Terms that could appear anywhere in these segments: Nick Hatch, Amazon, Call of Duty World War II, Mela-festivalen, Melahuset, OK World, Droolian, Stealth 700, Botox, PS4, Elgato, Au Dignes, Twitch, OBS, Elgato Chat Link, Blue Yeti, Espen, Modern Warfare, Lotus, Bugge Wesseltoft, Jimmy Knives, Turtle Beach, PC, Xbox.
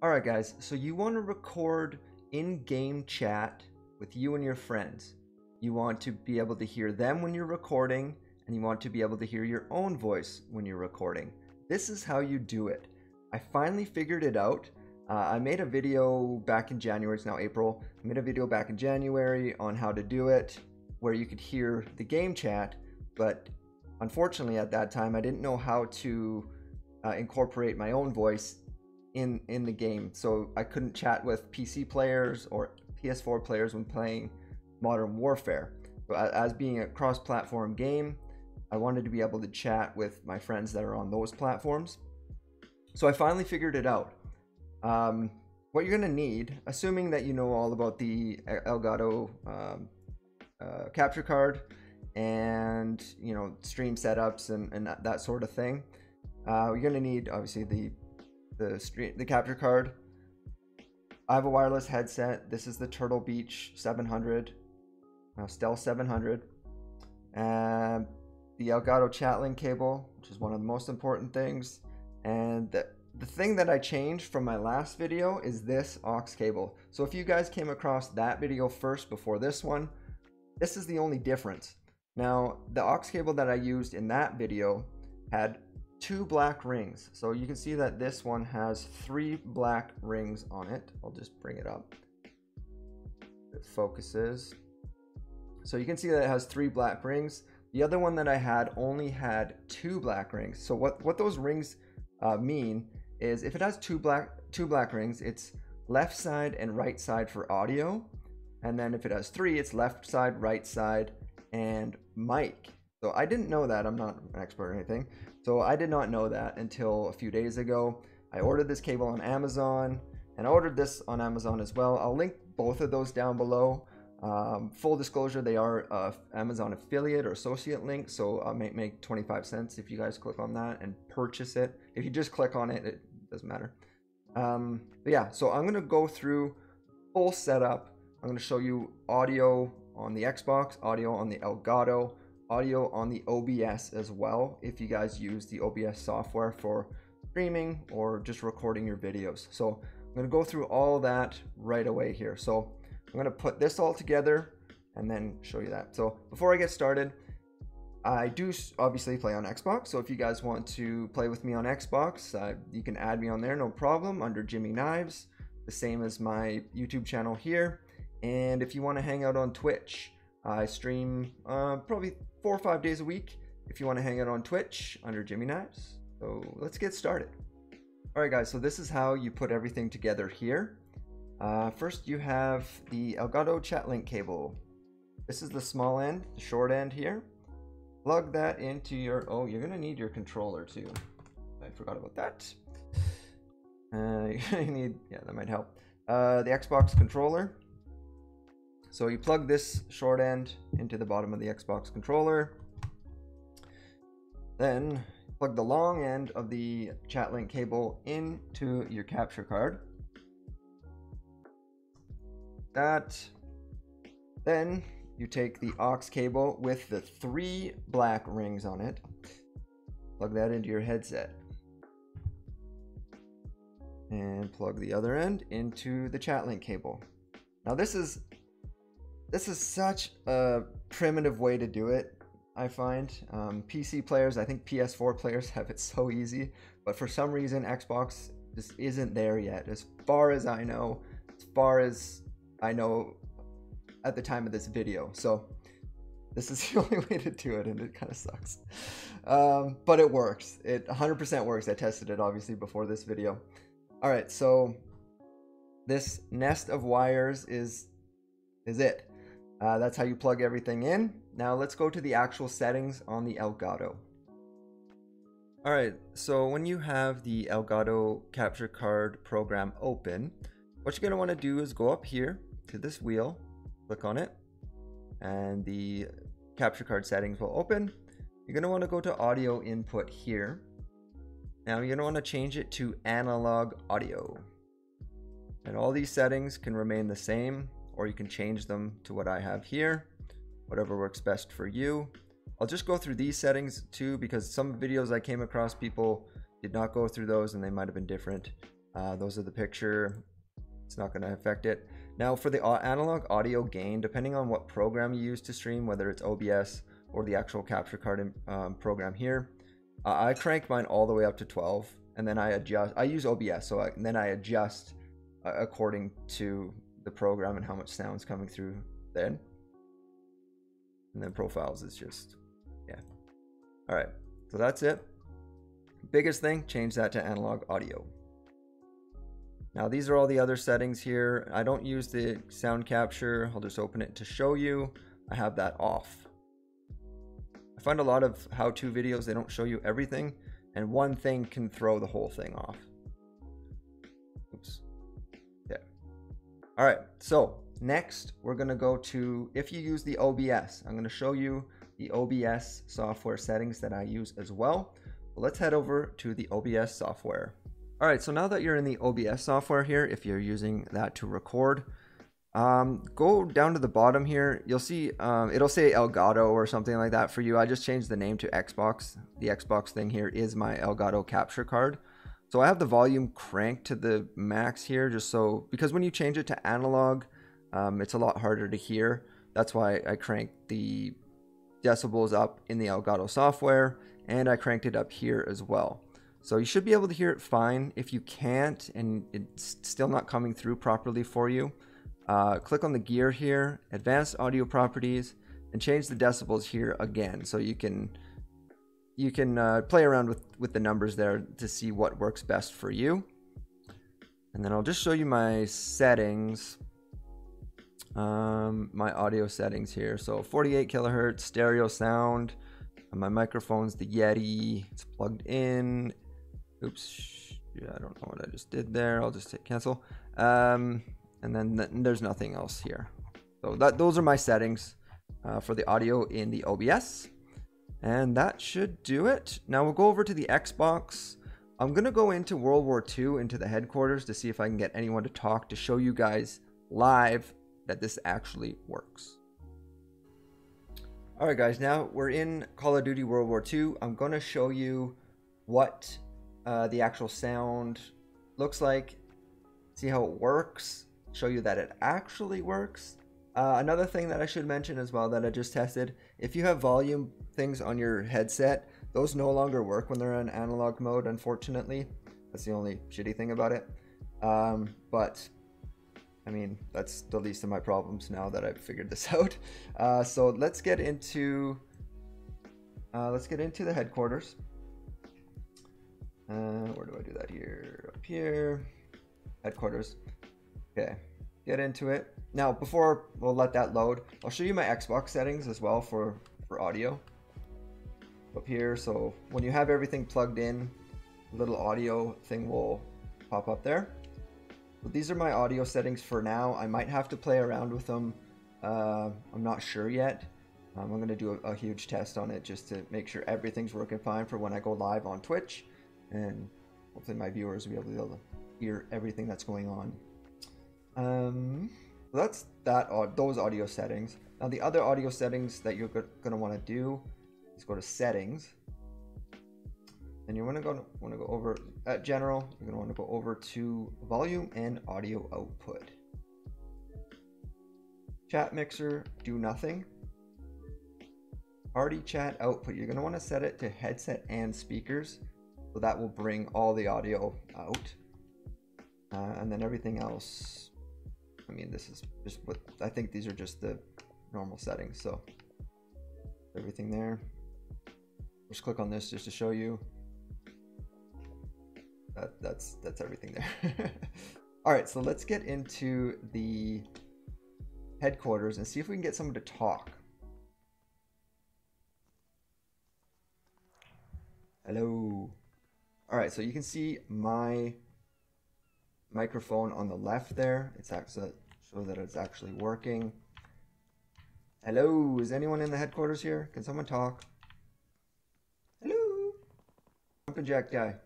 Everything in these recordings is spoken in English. Alright guys, so you want to record in-game chat with you and your friends. You want to be able to hear them when you're recording, and you want to be able to hear your own voice when you're recording. This is how you do it. I finally figured it out. I made a video back in January, it's now April. I made a video back in January on how to do it, where you could hear the game chat, but unfortunately at that time I didn't know how to incorporate my own voice in the game. So I couldn't chat with PC players or PS4 players when playing Modern Warfare. But as being a cross-platform game, I wanted to be able to chat with my friends that are on those platforms. So I finally figured it out. What you're going to need, assuming that you know all about the Elgato capture card and, you know, stream setups and that sort of thing, you're going to need obviously the capture card. I have a wireless headset. This is the Turtle Beach 700, Stealth 700, and the Elgato Chat Link cable, which is one of the most important things. And the thing that I changed from my last video is this aux cable. So if you guys came across that video first before this one, this is the only difference. Now, the aux cable that I used in that video had two black rings, so you can see that this one has three black rings on it. I'll just bring it up, it focuses, so you can see that it has three black rings. The other one that I had only had two black rings. So what those rings mean is, if it has two black rings, it's left side and right side for audio, and then if it has three, it's left side, right side, and mic. So I didn't know that. I'm not an expert or anything. So I did not know that until a few days ago. I ordered this cable on Amazon, and I ordered this on Amazon as well. I'll link both of those down below. Full disclosure, they are Amazon affiliate or associate link. So I'll make 25 cents if you guys click on that and purchase it. If you just click on it, it doesn't matter. But yeah, so I'm going to go through full setup. I'm going to show you audio on the Xbox, audio on the Elgato, audio on the OBS as well, if you guys use the OBS software for streaming or just recording your videos. So I'm going to go through all that right away here. So I'm going to put this all together and then show you that. So before I get started, I do obviously play on Xbox. So if you guys want to play with me on Xbox, you can add me on there, no problem, under Jimmy Knives, the same as my YouTube channel here. And if you want to hang out on Twitch, I stream probably 4 or 5 days a week. If you want to hang out on Twitch, under Jimmy Knives. So let's get started. All right guys, so this is how you put everything together here. First you have the Elgato Chat Link cable. This is the small end, the short end here. Plug that into your, oh, you're gonna need your controller too. I forgot about that. You're gonna need, yeah, that might help. The Xbox controller. So you plug this short end into the bottom of the Xbox controller. Then plug the long end of the Chat Link cable into your capture card. That. Then you take the aux cable with the 3 black rings on it. Plug that into your headset. And plug the other end into the Chat Link cable. Now this is such a primitive way to do it, I find. PC players, I think PS4 players have it so easy, but for some reason Xbox just isn't there yet. As far as I know at the time of this video. So this is the only way to do it, and it kind of sucks. But it works. It 100% works. I tested it obviously before this video. All right, so this nest of wires is it. That's how you plug everything in. Now let's go to the actual settings on the Elgato. All right, so when you have the Elgato capture card program open, what you're going to want to do is go up here to this wheel, click on it, and the capture card settings will open. You're going to want to go to audio input here. Now you're going to want to change it to analog audio. And all these settings can remain the same, or you can change them to what I have here, whatever works best for you. I'll just go through these settings too, because some videos I came across, people did not go through those and they might've been different. Those are the picture. It's not going to affect it. Now for the analog audio gain, depending on what program you use to stream, whether it's OBS or the actual capture card program here, I crank mine all the way up to 12, and then I adjust. I use OBS, so then I adjust according to the program and how much sound's coming through then. And then profiles is just, yeah. All right, so that's it. Biggest thing, change that to analog audio. Now these are all the other settings here. I don't use the sound capture. I'll just open it to show you. I have that off. I find a lot of how-to videos, they don't show you everything, and one thing can throw the whole thing off. Oops. Yeah. All right, so next we're gonna go to, if you use the OBS, I'm gonna show you the OBS software settings that I use as well. But let's head over to the OBS software. All right, so now that you're in the OBS software here, if you're using that to record, go down to the bottom here. You'll see it'll say Elgato or something like that for you. I just changed the name to Xbox. The Xbox thing here is my Elgato capture card. So I have the volume cranked to the max here, just so, because when you change it to analog, it's a lot harder to hear. That's why I cranked the decibels up in the Elgato software, and I cranked it up here as well. So you should be able to hear it fine. If you can't and it's still not coming through properly for you, click on the gear here, advanced audio properties, and change the decibels here again. So you can play around with the numbers there to see what works best for you. And then I'll just show you my settings, my audio settings here. So 48 kilohertz stereo sound. My microphone's the Yeti. It's plugged in. Oops, yeah, I don't know what I just did there. I'll just hit cancel. And then there's nothing else here. So those are my settings for the audio in the OBS. And that should do it. Now we'll go over to the Xbox. I'm gonna go into World War II, into the headquarters, to see if I can get anyone to talk, to show you guys live that this actually works. All right guys, now we're in Call of Duty World War II. I'm gonna show you what the actual sound looks like, see how it works, show you that it actually works. Another thing that I should mention as well that I just tested, if you have volume things on your headset, those no longer work when they're in analog mode, unfortunately. That's the only shitty thing about it. But I mean, that's the least of my problems now that I've figured this out. So let's get into the headquarters. Where do I do that? Here, up here, headquarters. Okay, get into it. Now, before we'll let that load, I'll show you my Xbox settings as well for audio up here. So when you have everything plugged in, a little audio thing will pop up there. But these are my audio settings for now. I might have to play around with them. I'm not sure yet. I'm gonna do a huge test on it just to make sure everything's working fine for when I go live on Twitch, and hopefully my viewers will be able to hear everything that's going on. That's those audio settings. Now the other audio settings that you're gonna wanna do is go to settings. And you're gonna go over at general, you're gonna wanna go over to volume and audio output. Chat mixer, do nothing. Party chat output, you're gonna wanna set it to headset and speakers. So that will bring all the audio out. And then everything else, I mean, this is just what, I think these are just the normal settings. So everything there, just click on this just to show you. That's everything there. All right, so let's get into the headquarters and see if we can get someone to talk. Hello. All right, so you can see my microphone on the left there. It's actually show that it's actually working. Hello, is anyone in the headquarters here? Can someone talk? Hello, Jumpin' Jack guy.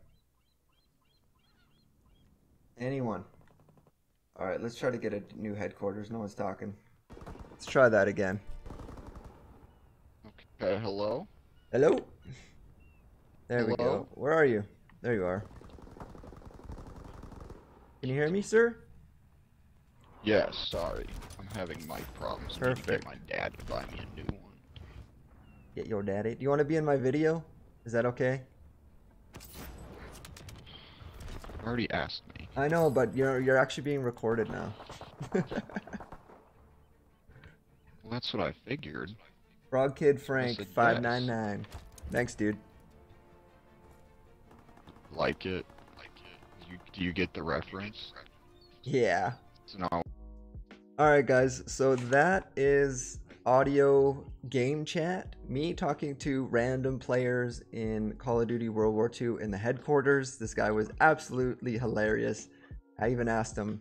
Anyone? All right, let's try to get a new headquarters. No one's talking. Let's try that again. Okay, hello? Hello? There we go. Where are you? There you are. Can you hear me, sir? Yes, sorry. I'm having mic problems. Perfect. I need to get my dad to buy me a new one. Get your daddy. Do you want to be in my video? Is that okay? You already asked me. I know, but you're actually being recorded now. Well, that's what I figured. Frog Kid Frank 599. Yes. Thanks, dude. Like it. Do you get the reference? Yeah. Alright guys, so that is audio game chat. Me talking to random players in Call of Duty World War II in the headquarters. This guy was absolutely hilarious. I even asked him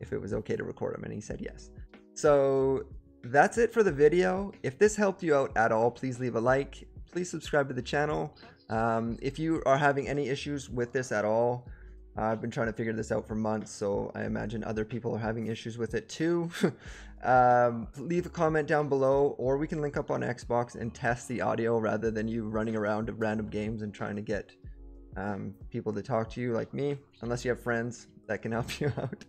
if it was okay to record him and he said yes. So that's it for the video. If this helped you out at all, please leave a like. Please subscribe to the channel. If you are having any issues with this at all, I've been trying to figure this out for months, so I imagine other people are having issues with it too. Leave a comment down below, or we can link up on Xbox and test the audio rather than you running around to random games and trying to get people to talk to you like me, unless you have friends that can help you out.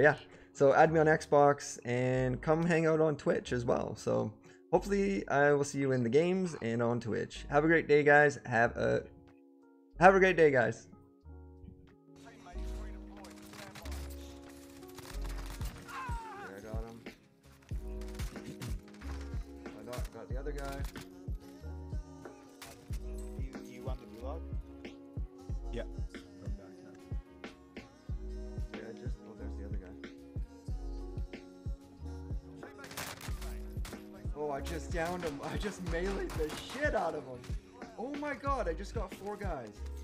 Yeah, so add me on Xbox and come hang out on Twitch as well. So hopefully I will see you in the games and on Twitch. Have a great day, guys. Have a great day, guys. Guy. Do you want the vlog? Yeah. Come back now. Yeah, oh, there's the other guy. Oh, I just downed him. I just meleeed the shit out of him. Oh my god, I just got 4 guys.